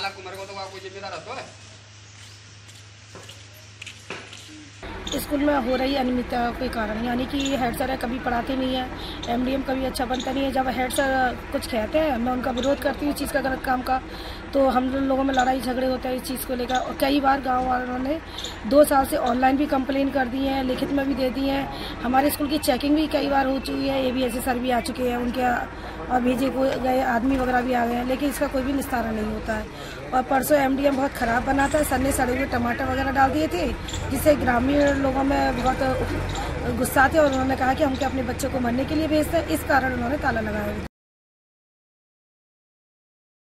काला कुमर को तो आपको जिम्मेदार है। स्कूल में हो रही अनियमितता कोई कारण, यानी कि हेड सर है कभी पढ़ाते नहीं है, एमडीएम कभी अच्छा बनता नहीं है। जब हेड सर कुछ कहते हैं मैं उनका विरोध करती हूँ इस चीज़ का, गलत काम का, तो हम लोगों में लड़ाई झगड़े होते हैं इस चीज़ को लेकर। और कई बार गाँव वालों ने 2 साल से ऑनलाइन भी कंप्लेन कर दी है, लिखित में भी दे दी है। हमारे स्कूल की चेकिंग भी कई बार हो चुकी है, ABSA सर भी आ चुके हैं, उनके और भेजे गए आदमी वगैरह भी आ गए हैं, लेकिन इसका कोई भी निस्तारण नहीं होता है। और परसों MDM बहुत ख़राब बना था, सर ने सड़े हुए टमाटर वगैरह डाल दिए थे, जिससे ग्रामीण लोगों में बहुत गुस्सा थे और उन्होंने कहा कि हम क्या अपने बच्चों को मरने के लिए भेजते हैं। इस कारण उन्होंने ताला लगाया।